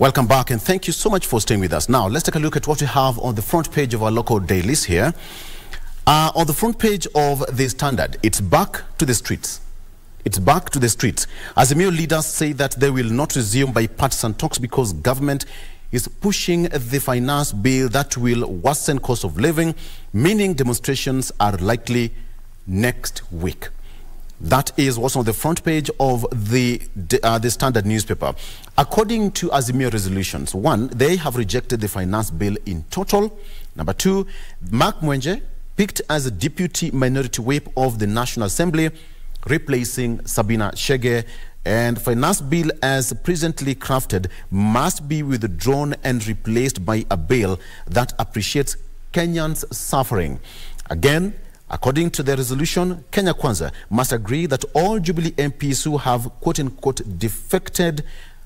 Welcome back and thank you so much for staying with us. Now, let's take a look at what we have on the front page of our local dailies here. On the front page of The Standard, it's back to the streets. It's back to the streets. Azimio leaders say that they will not resume bipartisan talks because government is pushing the finance bill that will worsen cost of living, meaning demonstrations are likely next week. That is what's on the front page of the Standard newspaper. According to Azimio resolutions, 1, they have rejected the finance bill in total. Number 2, Mark Mwenje, picked as a deputy minority whip of the National Assembly, replacing Sabina Chege, and finance bill as presently crafted must be withdrawn and replaced by a bill that appreciates Kenyans' suffering. Again, according to the resolution, Kenya Kwanza must agree that all Jubilee MPs who have quote-unquote defected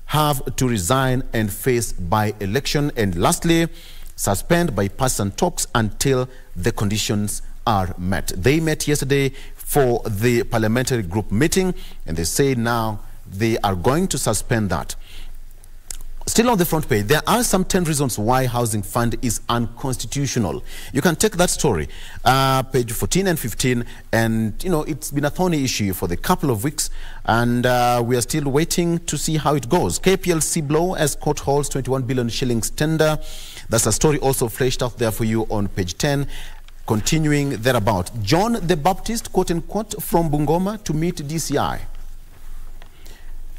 have to resign and face by-election. And lastly, suspend bipartisan talks until the conditions are met. They met yesterday for the parliamentary group meeting, and they say now they are going to suspend that. Still on the front page, there are some 10 reasons why housing fund is unconstitutional. You can take that story, page 14 and 15, and you know, it's been a thorny issue for the couple of weeks, and we are still waiting to see how it goes. KPLC blow as court holds 21 billion shillings tender. That's a story also fleshed out there for you on page 10. Continuing thereabout, John the Baptist, quote-unquote, from Bungoma to meet DCI.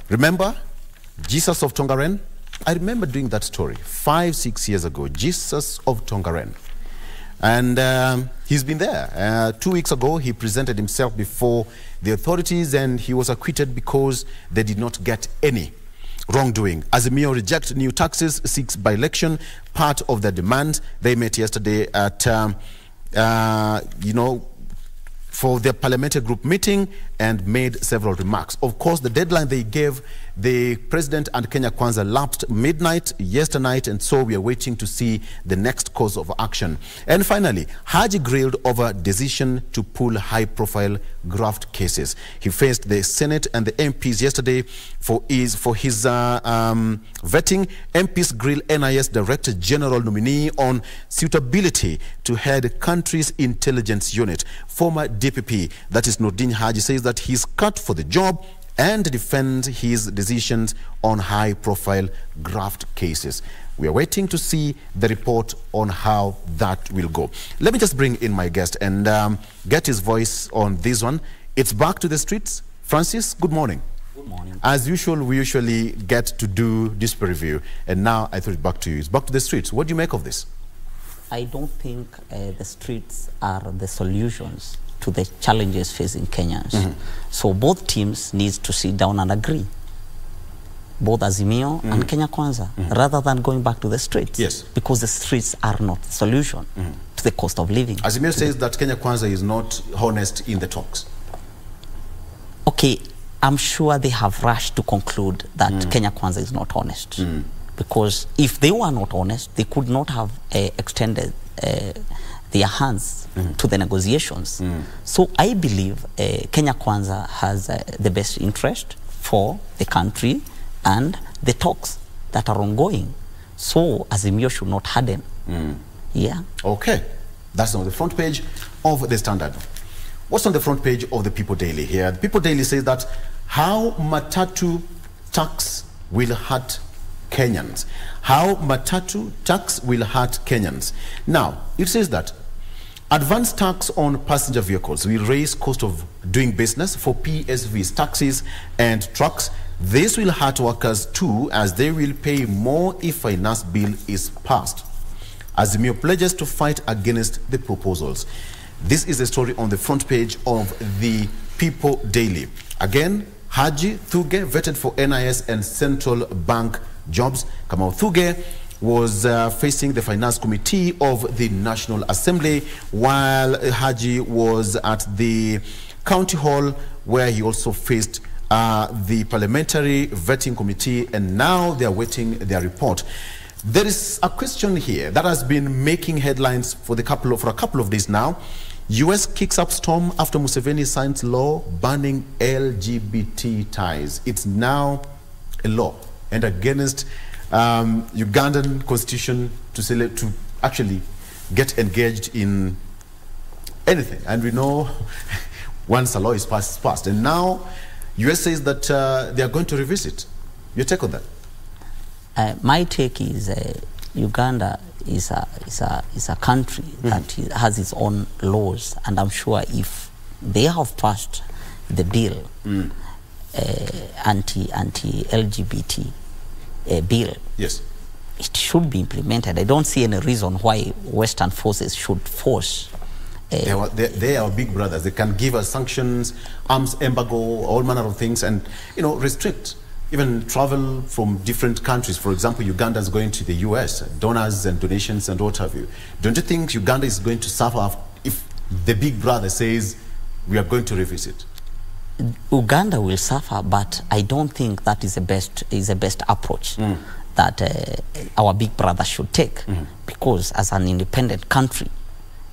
Remember, Jesus of Tongaren? I remember doing that story 5-6 years ago, Jesus of Tongaren. And he's been there. 2 weeks ago, he presented himself before the authorities and he was acquitted because they did not get any wrongdoing. Azimio reject new taxes, seeks by-election, part of the demand. They met yesterday at, for their parliamentary group meeting and made several remarks. Of course, the deadline they gave the president and Kenya Kwanza lapsed midnight yesterday night, and so we are waiting to see the next course of action. And finally, Haji grilled over decision to pull high-profile graft cases. He faced the Senate and the MPs yesterday for his vetting. MPs grill NIS Director General nominee on suitability to head country's intelligence unit. Former DPP, that is Nordin Haji, says that he's cut for the job and defends his decisions on high-profile graft cases. We are waiting to see the report on how that will go. Let me just bring in my guest and get his voice on this one. It's back to the streets. Francis, good morning. Good morning. As usual, we usually get to do this review, and now I throw it back to you. It's back to the streets. What do you make of this? I don't think the streets are the solutions to the challenges facing Kenyans. Mm-hmm. So both teams need to sit down and agree, both Azimio mm-hmm. and Kenya Kwanza, mm-hmm. rather than going back to the streets. Yes. Because the streets are not the solution mm-hmm. to the cost of living. Azimio says that Kenya Kwanza is not honest in the talks. Okay, I'm sure they have rushed to conclude that mm-hmm. Kenya Kwanza is not honest. Mm-hmm. Because if they were not honest, they could not have extended their hands mm-hmm. to the negotiations. Mm-hmm. So I believe Kenya Kwanza has the best interest for the country and the talks that are ongoing. So Azimio should not harden. Mm-hmm. Yeah. Okay. That's on the front page of The Standard. What's on the front page of the People Daily here? The People Daily says that how matatu tax will hurt Kenyans. How matatu tax will hurt Kenyans. Now, it says that advanced tax on passenger vehicles will raise cost of doing business for PSVs, taxis and trucks. This will hurt workers too, as they will pay more if finance bill is passed. Azimio pledges to fight against the proposals. This is the story on the front page of the People Daily. Again, Haji Thugge vetted for NIS and Central Bank jobs. Kamau Thugge was facing the Finance Committee of the National Assembly, while Haji was at the County Hall, where he also faced the Parliamentary Vetting Committee, and now they are waiting their report. There is a question here that has been making headlines for a couple of days now. U.S. kicks up storm after Museveni signs law banning LGBT ties. It's now a law and against Ugandan constitution to actually get engaged in anything. And we know once a law is passed, it's passed. And now US says that they are going to revisit. Your take on that? My take is Uganda is a country that has its own laws, and I'm sure if they have passed the bill, anti-LGBT bill, yes, it should be implemented. I don't see any reason why Western forces should force. They are big brothers. They can give us sanctions, arms embargo, all manner of things, and you know, restrict even travel from different countries. For example, Uganda is going to the US, donors and donations and what have you. Don't you think Uganda is going to suffer if the big brother says we are going to revisit? Uganda will suffer, but I don't think that is the best approach that our big brother should take, because as an independent country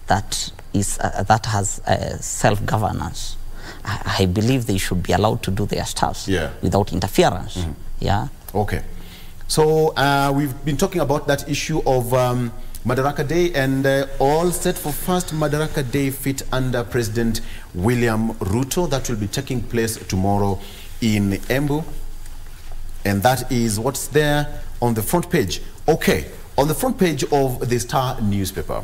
that is that has self-governance, I believe they should be allowed to do their stuff without interference. Yeah. Okay. So we've been talking about that issue of Madaraka Day, and all set for first Madaraka Day fit under President William Ruto. That will be taking place tomorrow in Embu. And that is what's there on the front page. Okay. On the front page of the Star newspaper.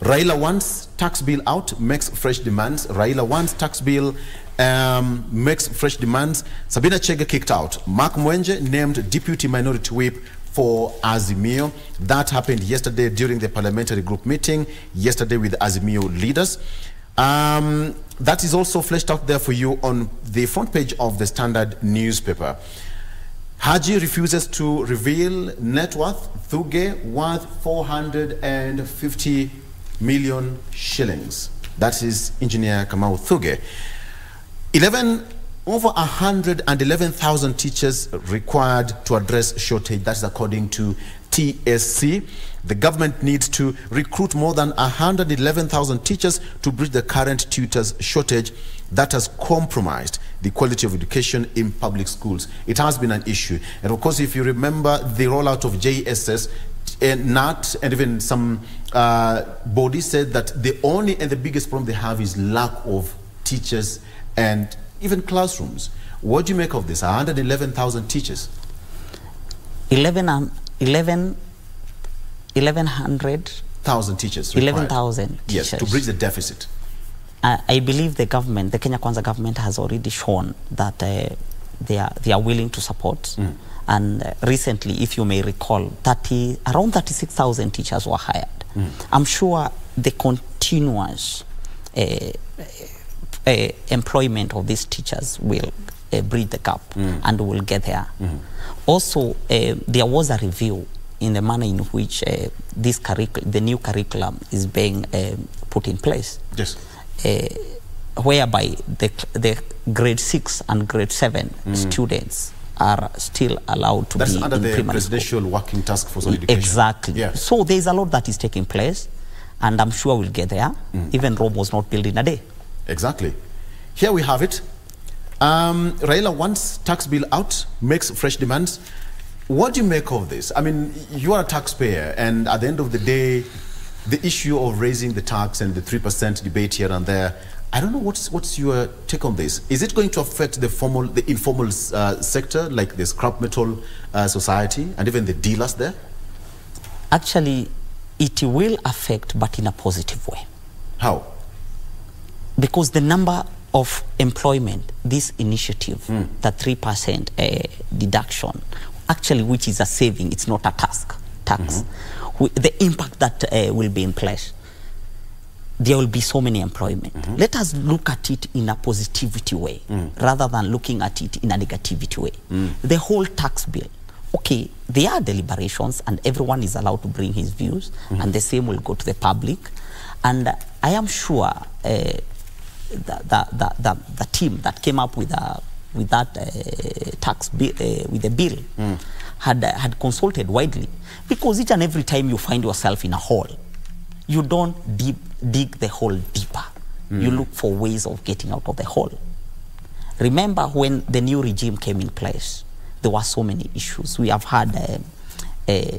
Raila wants tax bill out, makes fresh demands. Raila wants tax bill, makes fresh demands. Sabina Chege kicked out. Mark Mwenje named deputy minority whip for Azimio. That happened yesterday during the parliamentary group meeting, yesterday with Azimio leaders. That is also fleshed out there for you on the front page of the Standard newspaper. Haji refuses to reveal net worth. Thugge worth 450 million shillings. That is engineer Kamau Thugge. 111,000 teachers required to address shortage. That's according to TSC. The government needs to recruit more than 111,000 teachers to bridge the current tutors shortage that has compromised the quality of education in public schools. It has been an issue. And of course, if you remember the rollout of JSS, NAT, and even some bodies said that the only and the biggest problem they have is lack of teachers and even classrooms. What do you make of this? 111,000 teachers. 1,100,000 teachers. 11,000 teachers. Yes, to bridge the deficit. I believe the government, the Kenya Kwanza government, has already shown that they are willing to support. And recently, if you may recall, around 36,000 teachers were hired. I'm sure the continuous employment of these teachers will bridge the gap and will get there. Also, there was a review in the manner in which the new curriculum is being put in place. Yes. Whereby the grade 6 and grade 7 students are still allowed to be under the presidential working task force on education. Exactly. Yeah. So there's a lot that is taking place, and I'm sure we'll get there. Even Rome was not built in a day. Exactly. Here we have it. Raila wants tax bill out, makes fresh demands. What do you make of this? I mean, you are a taxpayer, and at the end of the day, the issue of raising the tax and the 3% debate here and there, I don't know, what's your take on this? Is it going to affect the informal sector, like the scrap metal society, and even the dealers there? Actually, it will affect, but in a positive way. How? Because the number of employment, this initiative, the 3% deduction, actually, which is a saving, it's not a tax. The impact that will be in place, there will be so many employment. Let us look at it in a positivity way rather than looking at it in a negativity way. The whole tax bill, okay, there are deliberations and everyone is allowed to bring his views, and the same will go to the public. And I am sure the team that came up with that tax bill, with the bill, had consulted widely, because each and every time you find yourself in a hole, you don't dig the hole deeper. You look for ways of getting out of the hole. Remember when the new regime came in place, there were so many issues. We have had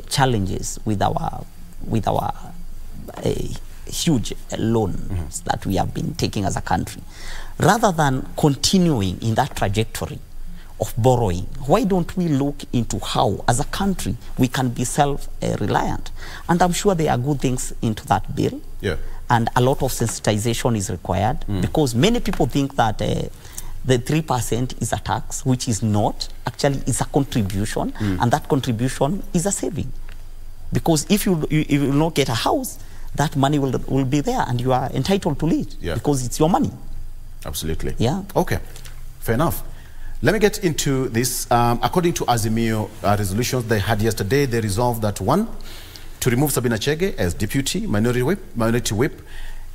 challenges with our huge loans that we have been taking as a country, rather than continuing in that trajectory of borrowing. Why don't we look into how, as a country, we can be self-reliant? And I'm sure there are good things into that bill. Yeah. And a lot of sensitization is required because many people think that the 3% is a tax, which is not. Actually, it's a contribution, and that contribution is a saving. Because if you will not get a house, that money will be there, and you are entitled to it because it's your money. Absolutely. Yeah. Okay. Fair enough. Let me get into this. According to Azimio resolutions they had yesterday, they resolved that one, to remove Sabina Chege as deputy minority whip.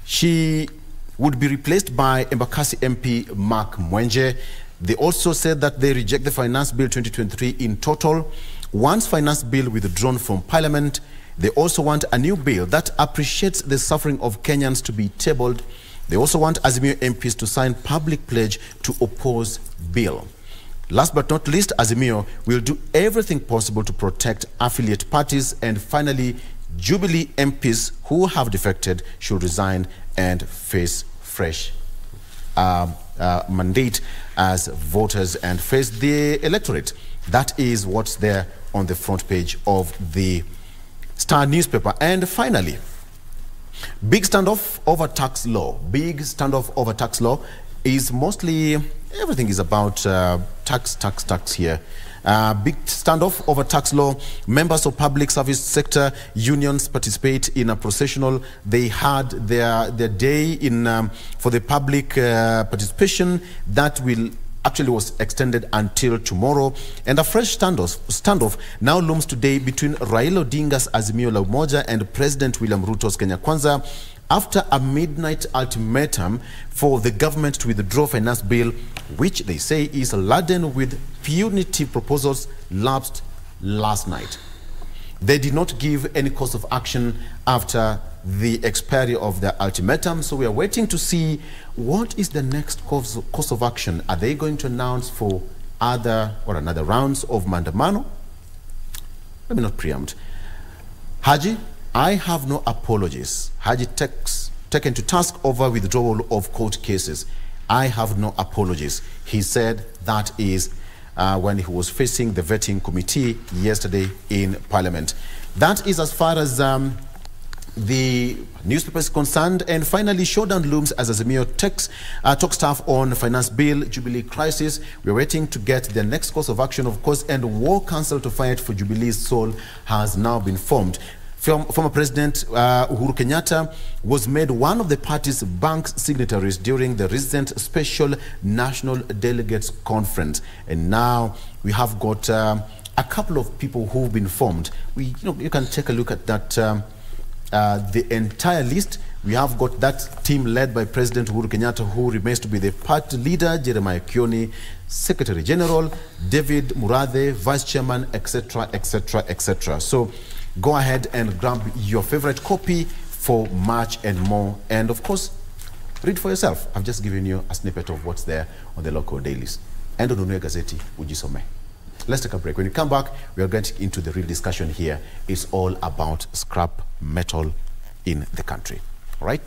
She would be replaced by Embakasi MP Mark Mwenje. They also said that they reject the Finance Bill 2023 in total. Once Finance Bill withdrawn from Parliament, they also want a new bill that appreciates the suffering of Kenyans to be tabled. They also want Azimio MPs to sign public pledge to oppose bill. Last but not least, Azimio will do everything possible to protect affiliate parties. And finally, Jubilee MPs who have defected should resign and face fresh mandate as voters and face the electorate. That is what's there on the front page of the Star newspaper. And finally, big standoff over tax law. Big standoff over tax law is mostly, everything is about tax here. Big standoff over tax law. Members of public service sector unions participate in a processional. They had their day in for the public participation that will actually was extended until tomorrow. And a fresh standoff now looms today between Raila Odinga's Azimio La Umoja and President William Ruto's Kenya Kwanza after a midnight ultimatum for the government to withdraw Finance Bill, which they say is laden with punitive proposals, lapsed last night. They did not give any course of action after the expiry of the ultimatum, so we are waiting to see what is the next course of action. Are they going to announce for another rounds of maandamano? Let me not preempt. Haji, I have no apologies. Haji taken to task over withdrawal of court cases. I have no apologies. He said that is when he was facing the vetting committee yesterday in Parliament. That is as far as the newspaper is concerned. And finally, showdown looms as Azimio talk staff on Finance Bill, Jubilee crisis. We're waiting to get the next course of action, of course, and war council to fight for Jubilee's soul has now been formed. Former President Uhuru Kenyatta was made one of the party's bank signatories during the recent Special National Delegates Conference. And now we have got a couple of people who've been formed. You can take a look at that. The entire list. We have got that team led by President Uhuru Kenyatta, who remains to be the party leader, Jeremiah Kioni, Secretary General, David Murade, Vice Chairman, etc., etc., etc. So go ahead and grab your favorite copy for much and more. And of course, read for yourself. I've just given you a snippet of what's there on the local dailies. And on the Gazeti, ujisome. Let's take a break. When we come back, we are getting into the real discussion here. It's all about scrap metal in the country. All right?